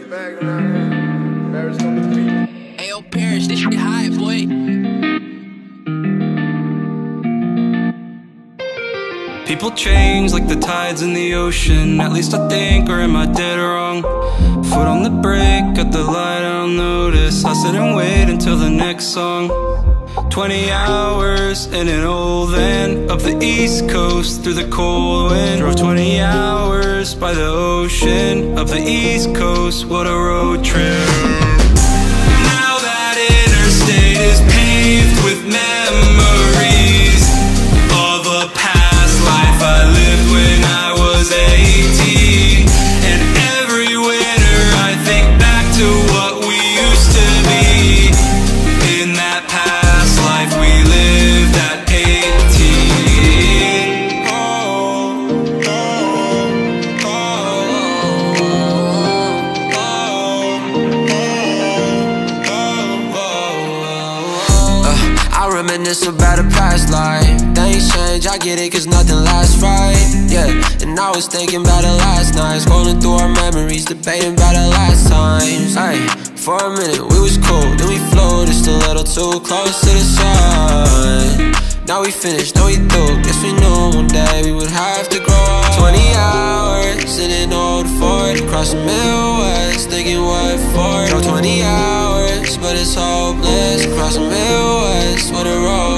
the bag around here. Paris gonna beat. Ayo, Paris, this shit high, boy. People change like the tides in the ocean. At least I think, or am I dead wrong? Foot on the brake, got the light, I don't notice. I sit and wait until the next song. 20 hours in an old van, up the East Coast through the cold wind. Drove 20 hours by the ocean, up the East Coast, what a road trip. Now that interstate is paved with memories of a past life I lived when I was 18. And every winter I think back to what we used to be in that past. Reminisce about a past life. Things change, I get it, cause nothing lasts right. Yeah, and I was thinking about it last night. Scrolling through our memories, debating about it last times. Ay, for a minute we was cool, then we flowed just a little too close to the sun. Now we finished, now we through. Guess we knew one day we would have to grow up. 20 hours in an old Ford, across the Midwest, thinking what for. Drove 20 hours, but it's hopeless. Across the Midwest, what a road.